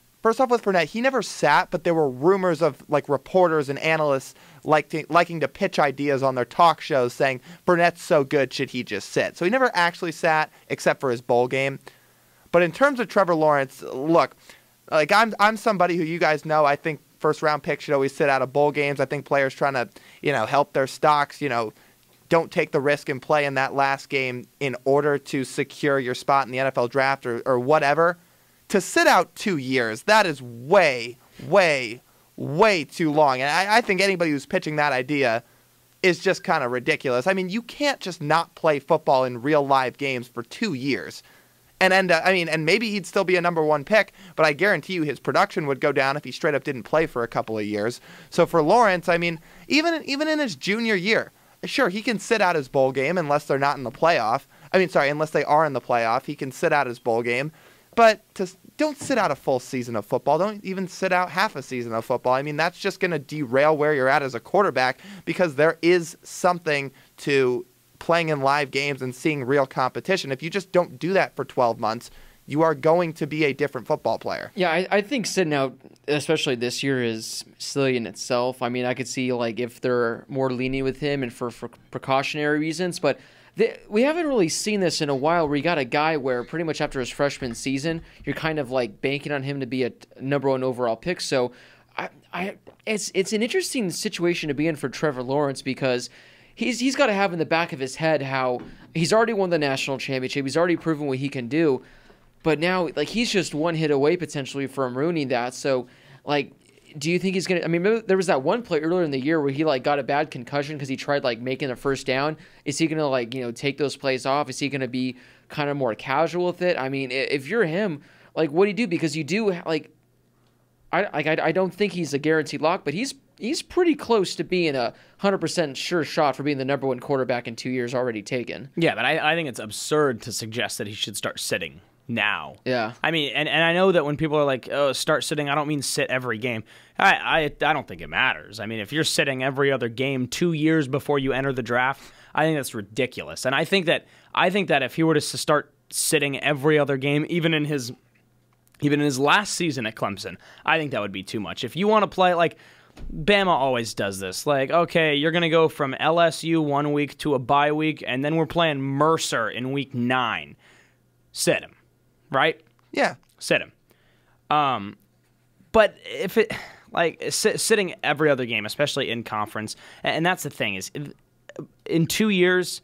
he never sat, but there were rumors of like reporters and analysts liking to pitch ideas on their talk shows saying, Fournette's so good, should he just sit? So he never actually sat except for his bowl game. But in terms of Trevor Lawrence, look, like I'm somebody who, you guys know, I think first-round picks should always sit out of bowl games. I think players trying to, you know, help their stocks, you know, don't take the risk and play in that last game in order to secure your spot in the NFL draft or whatever. to sit out 2 years, that is way, way, way too long. And I think anybody who's pitching that idea is just kind of ridiculous. I mean, you can't just not play football in real live games for 2 years. And and maybe he'd still be a number one pick, but I guarantee you his production would go down if he straight up didn't play for a couple of years. So for Lawrence, I mean, even in his junior year, sure, he can sit out his bowl game unless they're not in the playoff. I mean, sorry, unless they are in the playoff, he can sit out his bowl game. But don't sit out a full season of football. Don't even sit out half a season of football. I mean, that's just going to derail where you're at as a quarterback, because there is something to playing in live games and seeing real competition. If you just don't do that for 12 months, you are going to be a different football player. Yeah, I think sitting out, especially this year, is silly in itself. I mean, I could see, like, if they're more lenient with him and for precautionary reasons, but we haven't really seen this in a while, where you got a guy where pretty much after his freshman season, you're kind of like banking on him to be a number one overall pick. So it's an interesting situation to be in for Trevor Lawrence, because he's got to have in the back of his head how he's already won the national championship. He's already proven what he can do. But now, like, he's just one hit away potentially from ruining that. So, like, do you think he's going to – I mean, there was that one play earlier in the year where he, like, got a bad concussion because he tried, like, making a first down. Is he going to, like, you know, take those plays off? Is he going to be kind of more casual with it? I mean, if you're him, like, what do you do? Because you do, like – I don't think he's a guaranteed lock, but he's pretty close to being a 100% sure shot for being the number one quarterback in 2 years already taken. Yeah, but I think it's absurd to suggest that he should start sitting now. Yeah. I mean, and I know that when people are like, oh, start sitting, I don't mean sit every game. I don't think it matters. I mean, if you're sitting every other game 2 years before you enter the draft, I think that's ridiculous. And I think that if he were to start sitting every other game, even in his last season at Clemson, I think that would be too much. If you want to play, like, Bama always does this. Like, okay, you're going to go from LSU 1 week to a bye week, and then we're playing Mercer in week 9. Sit him. Right? Yeah. Sit him. But if it, like, sitting every other game, especially in conference, and that's the thing, is in 2 years,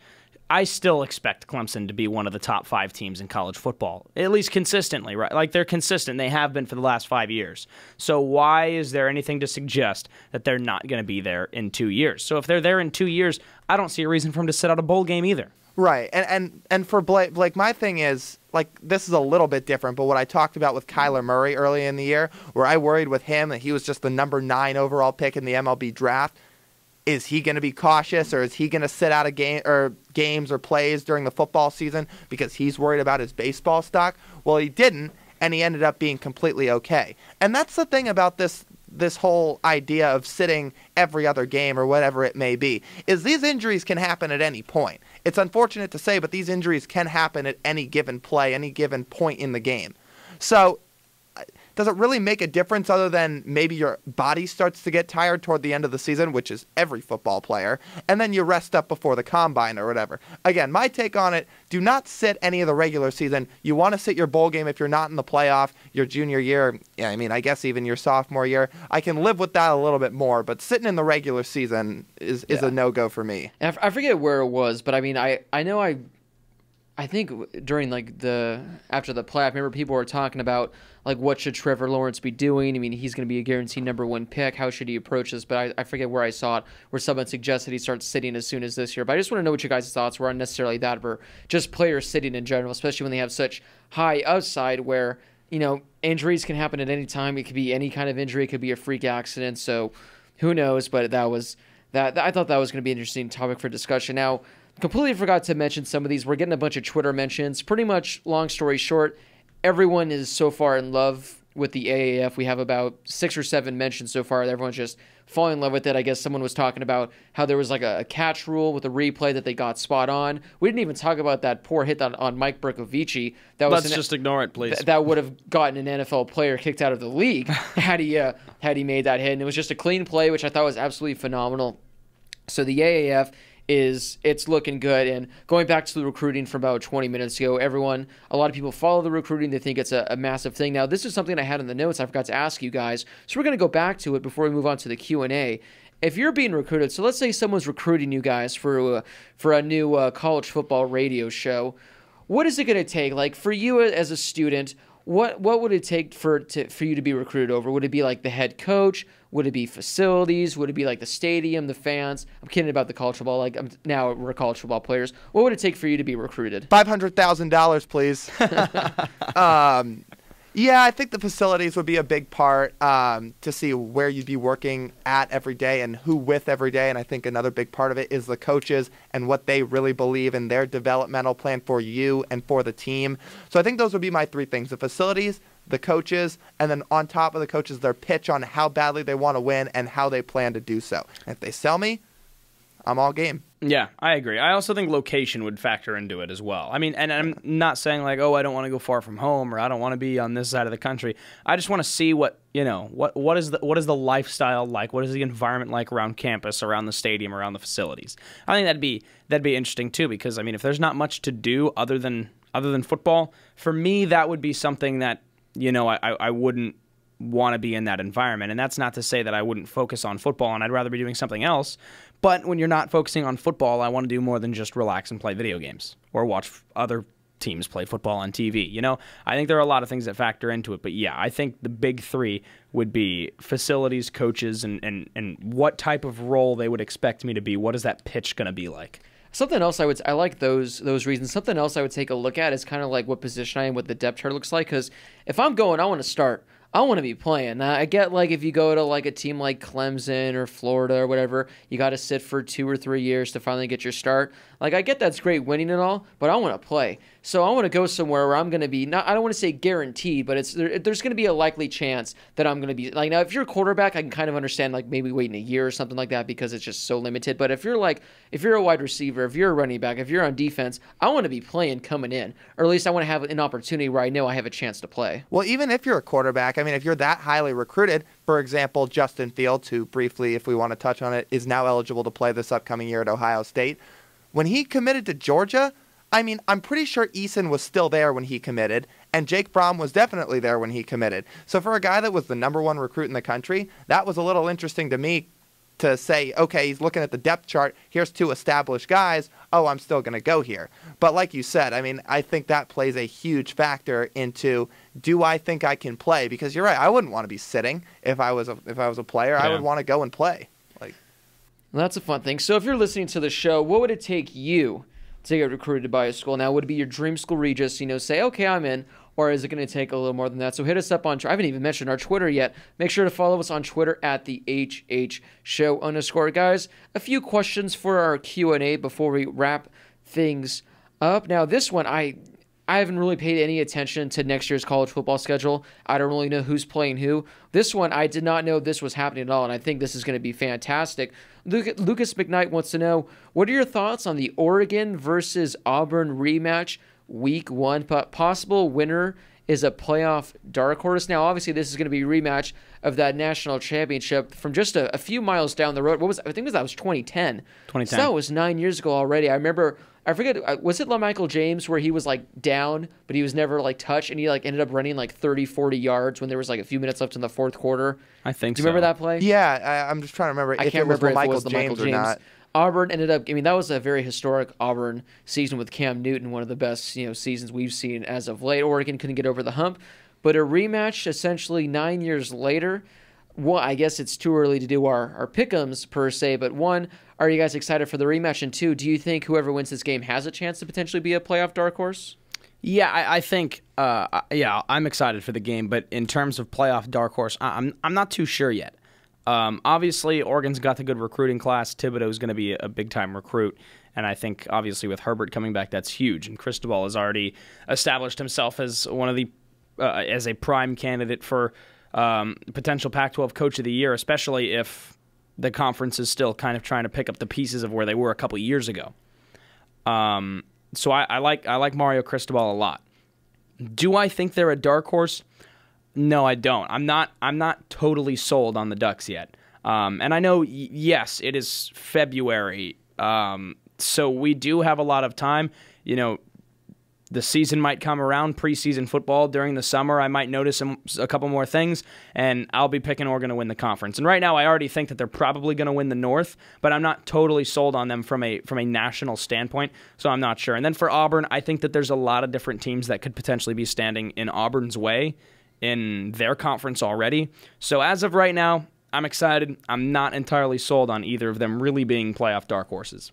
I still expect Clemson to be one of the top 5 teams in college football, at least consistently, right? Like, they're consistent. They have been for the last 5 years. So why is there anything to suggest that they're not going to be there in 2 years? So if they're there in 2 years, I don't see a reason for them to sit out a bowl game either. Right, and for Blake, my thing is, like, this is a little bit different, but what I talked about with Kyler Murray early in the year, where I worried with him that he was just the number 9 overall pick in the MLB draft, is he going to be cautious, or is he going to sit out a game or games or plays during the football season because he's worried about his baseball stock? Well, he didn't, and he ended up being completely okay. And that's the thing about this whole idea of sitting every other game or whatever it may be, is these injuries can happen at any point. It's unfortunate to say, but these injuries can happen at any given play, any given point in the game. So does it really make a difference, other than maybe your body starts to get tired toward the end of the season, which is every football player, and then you rest up before the combine or whatever? Again, my take on it, do not sit any of the regular season. You want to sit your bowl game if you're not in the playoff, your junior year, yeah, I mean, I guess even your sophomore year. I can live with that a little bit more, but sitting in the regular season is a no-go for me. And I forget where it was, but I mean, I know I think during, like, after the playoff, I remember people were talking about, like, what should Trevor Lawrence be doing? I mean, he's going to be a guaranteed number one pick. How should he approach this? But I forget where I saw it, where someone suggested he starts sitting as soon as this year. But I just want to know what your guys' thoughts were on necessarily that, or just players sitting in general, especially when they have such high upside where, you know, injuries can happen at any time. It could be any kind of injury. It could be a freak accident. So who knows? But that was that. I thought that was going to be an interesting topic for discussion. Now, completely forgot to mention some of these. We're getting a bunch of Twitter mentions. Pretty much, long story short, everyone is so far in love with the AAF. We have about 6 or 7 mentions so far. Everyone's just falling in love with it. I guess someone was talking about how there was, like, a catch rule with a replay that they got spot on. We didn't even talk about that poor hit on Mike Bercovici. Let's just ignore it, please. That would have gotten an NFL player kicked out of the league had he made that hit. And it was just a clean play, which I thought was absolutely phenomenal. So the AAF it's looking good. And going back to the recruiting from about 20 minutes ago, a lot of people follow the recruiting. They think it's a massive thing. Now, this is something I had in the notes I forgot to ask you guys, so we're going to go back to it before we move on to the Q&A. If you're being recruited, so let's say someone's recruiting you guys for a new college football radio show, what is it going to take? Like, for you as a student, What would it take for you to be recruited over? Would it be like the head coach? Would it be facilities? Would it be like the stadium, the fans? I'm kidding about the college football. Like now we're college football players. What would it take for you to be recruited? $500,000, please. Yeah, I think the facilities would be a big part, to see where you'd be working at every day and who with every day. And I think another big part of it is the coaches and what they really believe in their developmental plan for you and for the team. So I think those would be my three things: the facilities, the coaches, and then on top of the coaches, their pitch on how badly they want to win and how they plan to do so. And if they sell me, I'm all game. Yeah, I agree. I also think location would factor into it as well. I mean, and I'm not saying like, oh, I don't want to go far from home, or I don't want to be on this side of the country. I just want to see what is the lifestyle like? What is the environment like around campus, around the stadium, around the facilities? I think that'd be interesting too, because I mean, if there's not much to do other than football, for me that would be something that, you know, I wouldn't want to be in that environment. And that's not to say that I wouldn't focus on football and I'd rather be doing something else. But when you're not focusing on football, I want to do more than just relax and play video games or watch other teams play football on TV. You know, I think there are a lot of things that factor into it. But yeah, I think the big three would be facilities, coaches, and what type of role they would expect me to be. What is that pitch going to be like? Something else I like those reasons. Something else I would take a look at is kind of like what position I am, what the depth chart looks like. Because if I'm going, I want to start. I want to be playing. Now, I get like if you go to like a team like Clemson or Florida or whatever, you got to sit for 2 or 3 years to finally get your start. Like I get that's great winning and all, but I want to play. So I want to go somewhere where I'm going to be not, I don't want to say guaranteed, but it's there's going to be a likely chance that I'm going to be like, now if you're a quarterback, I can kind of understand like maybe waiting a year or something like that because it's just so limited. But if you're like, if you're a wide receiver, if you're a running back, if you're on defense, I want to be playing coming in, or at least I want to have an opportunity where I know I have a chance to play. Well, even if you're a quarterback, I mean, if you're that highly recruited, for example, Justin Fields, who briefly, if we want to touch on it, is now eligible to play this upcoming year at Ohio State. When he committed to Georgia, I mean, I'm pretty sure Eason was still there when he committed, and Jake Fromm was definitely there when he committed. So for a guy that was the #1 recruit in the country, that was a little interesting to me to say, okay, he's looking at the depth chart. Here's 2 established guys. Oh, I'm still going to go here. But like you said, I mean, I think that plays a huge factor into, do I think I can play? Because you're right, I wouldn't want to be sitting if I was a player. Yeah. I would want to go and play. Like, well, that's a fun thing. So if you're listening to the show, what would it take you to get recruited by a school? Now, would it be your dream school Regis, you know, say, okay, I'm in, or is it going to take a little more than that? So hit us up on, I haven't even mentioned our Twitter yet. Make sure to follow us on Twitter at the @HHshow_. Guys, a few questions for our Q&A before we wrap things up. Now, this one, I haven't really paid any attention to next year's college football schedule. I don't really know who's playing who. This one, I did not know this was happening at all, and I think this is going to be fantastic. Lucas McKnight wants to know, what are your thoughts on the Oregon versus Auburn rematch week 1? Possible winner is a playoff dark horse. Now, obviously, this is going to be a rematch of that national championship from just a few miles down the road. What was, I think that was 2010. 2010. So that was 9 years ago already. I remember, I forget, was it LaMichael James where he was like down, but he was never like touched, and he like ended up running like 30, 40 yards when there was like a few minutes left in the fourth quarter? I think so. Do you remember that play? Yeah, I'm just trying to remember if it was LaMichael James or not. Auburn ended up, I mean, that was a very historic Auburn season with Cam Newton, one of the best, you know, seasons we've seen as of late. Oregon couldn't get over the hump, but a rematch essentially 9 years later. Well, I guess it's too early to do our pick-ems per se, but one, are you guys excited for the rematch? And two, do you think whoever wins this game has a chance to potentially be a playoff dark horse? Yeah, I think, yeah, I'm excited for the game, but in terms of playoff dark horse, I'm not too sure yet. Obviously, Oregon's got the good recruiting class. Thibodeaux's going to be a big-time recruit, and I think, obviously, with Herbert coming back, that's huge. And Cristobal has already established himself as one of the as a prime candidate for potential Pac-12 Coach of the Year, especially if the conference is still kind of trying to pick up the pieces of where they were a couple years ago. So I like Mario Cristobal a lot. Do I think they're a dark horse? No, I don't. I'm not totally sold on the Ducks yet. And I know, yes, it is February, so we do have a lot of time. You know, the season might come around, preseason football during the summer. I might notice a couple more things, and I'll be picking Oregon to win the conference. And right now, I already think that they're probably going to win the North, but I'm not totally sold on them from a national standpoint, so I'm not sure. And then for Auburn, I think that there's a lot of different teams that could potentially be standing in Auburn's way in their conference already. So as of right now, I'm excited. I'm not entirely sold on either of them really being playoff dark horses.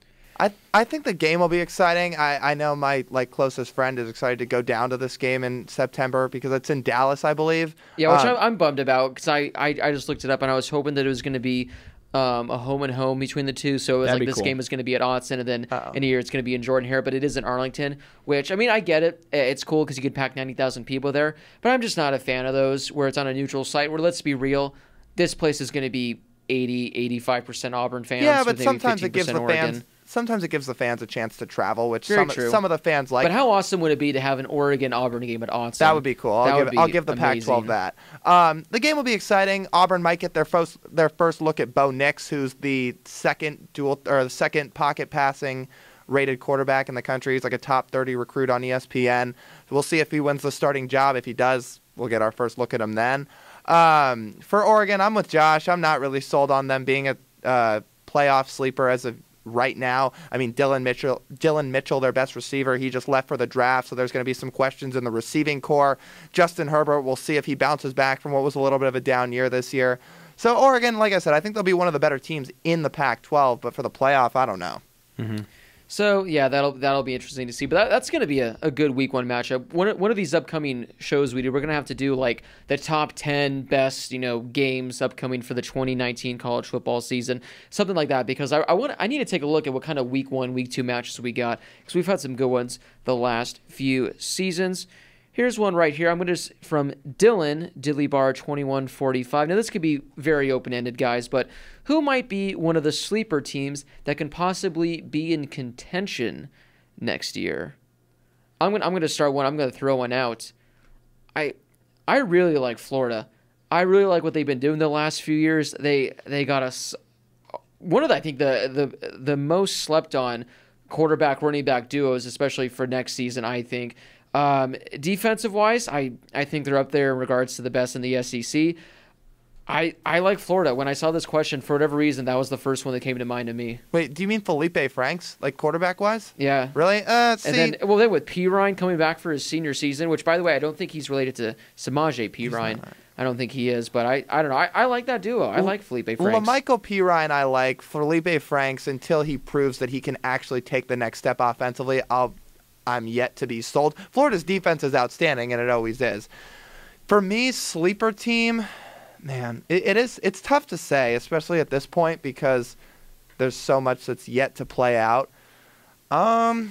I think the game will be exciting. I know my closest friend is excited to go down to this game in September because it's in Dallas, I believe. Yeah, which I'm bummed about because I just looked it up and I was hoping that it was going to be a home and home between the two. So it was like this game is going to be at Autzen, and then in a year it's going to be in Jordan Hare, but it is in Arlington, which, I mean, I get it. It's cool because you could pack 90,000 people there, but I'm just not a fan of those where it's on a neutral site where, let's be real, this place is going to be 80-85% Auburn fans. Yeah, but sometimes it gives the fans... Sometimes it gives the fans a chance to travel, which some of the fans like. But how awesome would it be to have an Oregon-Auburn game at Autzen? That would be cool. I'll give the Pac-12 that. The game will be exciting. Auburn might get their first look at Bo Nix, who's the second pocket passing rated quarterback in the country. He's like a top 30 recruit on ESPN. We'll see if he wins the starting job. If he does, we'll get our first look at him then. For Oregon, I'm with Josh. I'm not really sold on them being a playoff sleeper as of right now. I mean, Dylan Mitchell, their best receiver, he just left for the draft, so there's going to be some questions in the receiving core. Justin Herbert, we'll see if he bounces back from what was a little bit of a down year this year. So Oregon, like I said, I think they'll be one of the better teams in the Pac-12, but for the playoff, I don't know. Mm-hmm. So, yeah, that'll be interesting to see. But that's going to be a good week one matchup. One of these upcoming shows we do, we're going to have to do, like, the top 10 best, games upcoming for the 2019 college football season, something like that, because I need to take a look at what kind of week one, week two matches we got, because we've had some good ones the last few seasons. Here's one right here. I'm going to from Dylan Dillybar 2145. Now this could be very open-ended, guys, but who might be one of the sleeper teams that can possibly be in contention next year? I'm going to start one. I'm going to throw one out. I really like Florida. I really like what they've been doing the last few years. They got us one of the, I think the most slept on quarterback running back duos, especially for next season, I think. Defensive-wise, I think they're up there in regards to the best in the SEC. I like Florida. When I saw this question, for whatever reason, that was the first one that came to mind to me. Wait, do you mean Felipe Franks, like quarterback-wise? Yeah. Really? See. And then, well, then with Pirine coming back for his senior season, which, by the way, I don't think he's related to Samaje Perine. I don't think he is, but I don't know. I like that duo. I like Felipe Franks. Well, Michael Pirine, I like Felipe Franks until he proves that he can actually take the next step offensively. I'm yet to be sold. Florida's defense is outstanding, and it always is. For me, sleeper team, man, it's tough to say, especially at this point, because there's so much that's yet to play out. I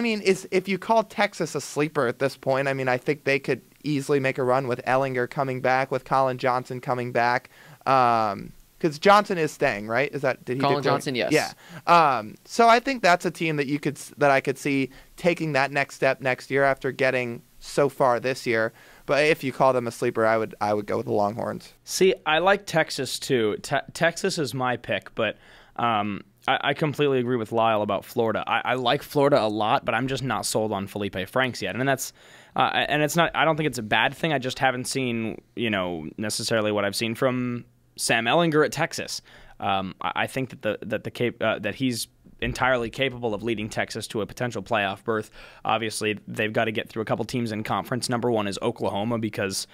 mean, if you call Texas a sleeper at this point, I mean, I think they could easily make a run with Ellinger coming back, with Colin Johnson coming back. Because Johnson is staying, right? Is that did he? Colin Johnson, yes. Yeah. So I think that's a team that I could see taking that next step next year after getting so far this year. But if you call them a sleeper, I would go with the Longhorns. See, I like Texas too. Texas is my pick, but I completely agree with Lyle about Florida. I like Florida a lot, but I'm just not sold on Felipe Franks yet, and that's. And it's not. I don't think it's a bad thing. I just haven't seen necessarily what I've seen from Sam Ellinger at Texas. I think that that he's entirely capable of leading Texas to a potential playoff berth. Obviously, they've got to get through a couple teams in conference. Number one is Oklahoma, because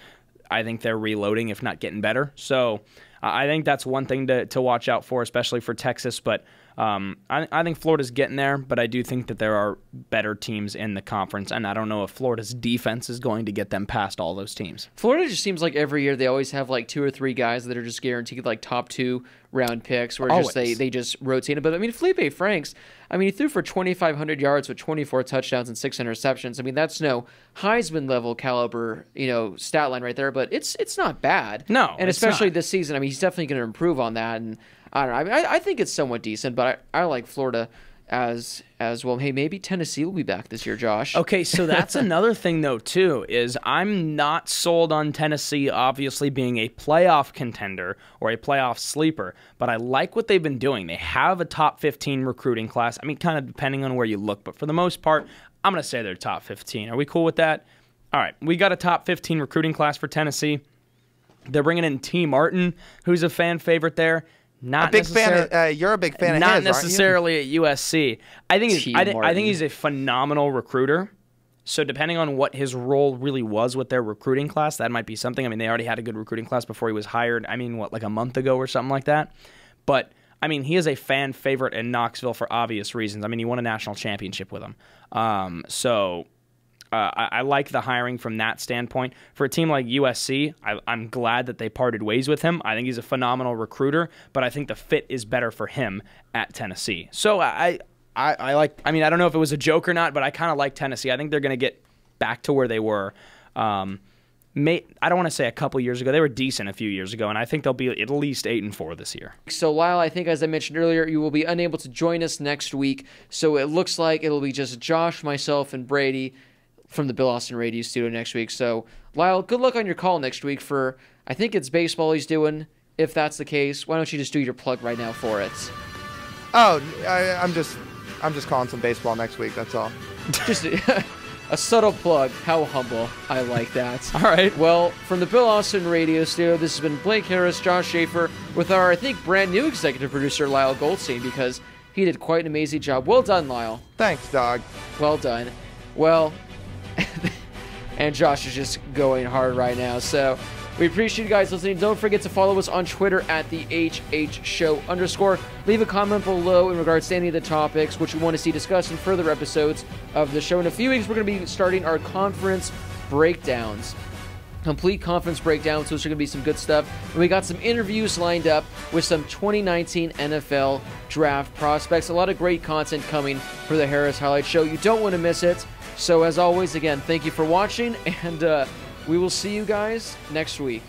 I think they're reloading, if not getting better. So I think that's one thing to watch out for, especially for Texas. But I think Florida's getting there, but I do think that there are better teams in the conference, and I don't know if Florida's defense is going to get them past all those teams. Florida just seems like every year they always have like two or three guys that are just guaranteed like top 2 round picks, where just they just rotate it. But I mean, Felipe Franks, I mean, he threw for 2,500 yards with 24 touchdowns and 6 interceptions. I mean, that's no Heisman level caliber, stat line right there, but it's not bad. No, and especially this season, I mean, he's definitely going to improve on that. And I don't know. I think it's somewhat decent, but I like Florida as well. Hey, maybe Tennessee will be back this year, Josh. Okay, so that's another thing, though, too, is I'm not sold on Tennessee obviously being a playoff contender or a playoff sleeper, but I like what they've been doing. They have a top 15 recruiting class. I mean, kind of depending on where you look, but for the most part, I'm going to say they're top 15. Are we cool with that? All right, we got a top 15 recruiting class for Tennessee. They're bringing in T. Martin, who's a fan favorite there. Not a big fan. You're a big fan. Not of his, necessarily aren't you? At USC. I think he's a phenomenal recruiter. So depending on what his role really was with their recruiting class, that might be something. I mean, they already had a good recruiting class before he was hired. I mean, what, like a month ago or something like that. But I mean, he is a fan favorite in Knoxville for obvious reasons. I mean, he won a national championship with him. I like the hiring from that standpoint. For a team like USC, I'm glad that they parted ways with him. I think he's a phenomenal recruiter, but I think the fit is better for him at Tennessee. So I like. I mean, I don't know if it was a joke or not, but I kind of like Tennessee. I think they're going to get back to where they were. I don't want to say a couple years ago. They were decent a few years ago, and I think they'll be at least 8-4 this year. So, Lyle, I think, as I mentioned earlier, you will be unable to join us next week. So it looks like it'll be just Josh, myself, and Brady from the Bill Austin Radio Studio next week. So, Lyle, good luck on your call next week for, I think it's baseball he's doing. If that's the case, why don't you just do your plug right now for it? Oh, I'm just calling some baseball next week, that's all. Just a subtle plug. How humble. I like that. All right. Well, from the Bill Austin Radio Studio, this has been Blake Harris, Josh Schaefer, with our, I think, brand new executive producer, Lyle Goldstein, because he did quite an amazing job. Well done, Lyle. Thanks, dog. Well done. Well... and Josh is just going hard right now. So we appreciate you guys listening. Don't forget to follow us on Twitter at the HHShow_. Leave a comment below in regards to any of the topics which you want to see discussed in further episodes of the show. In a few weeks, we're going to be starting our conference breakdowns. Complete conference breakdowns, so there's going to be some good stuff. And we got some interviews lined up with some 2019 NFL draft prospects. A lot of great content coming for the Harris Highlight Show. You don't want to miss it. So as always, again, thank you for watching, and we will see you guys next week.